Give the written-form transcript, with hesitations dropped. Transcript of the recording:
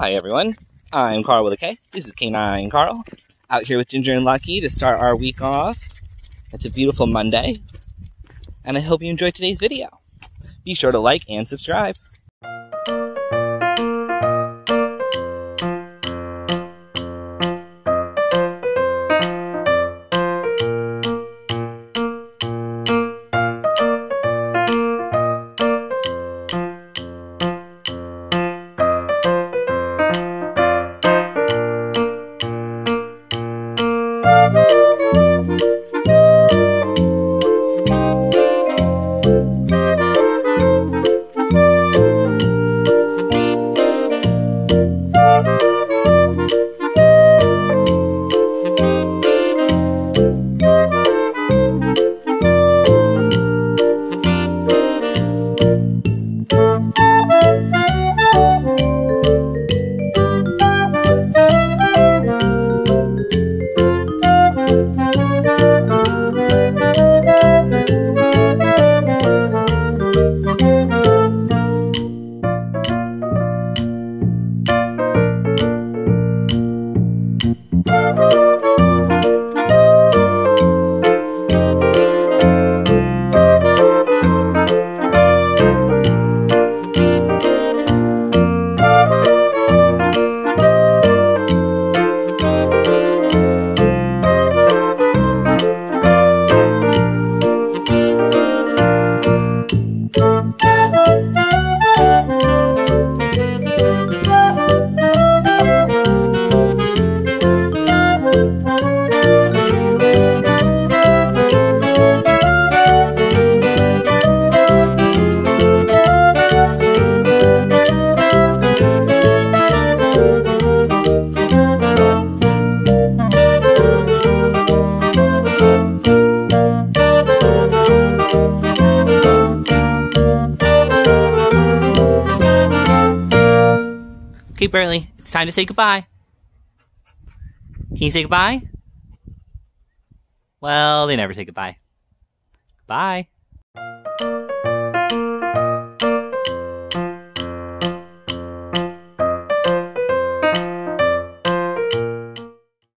Hi everyone, I'm Carl with a K. This is K9 Karl, out here with Ginger and Lucky to start our week off. It's a beautiful Monday, and I hope you enjoyed today's video. Be sure to like and subscribe. Okay, Burley, it's time to say goodbye. Can you say goodbye? Well, they never say goodbye. Goodbye.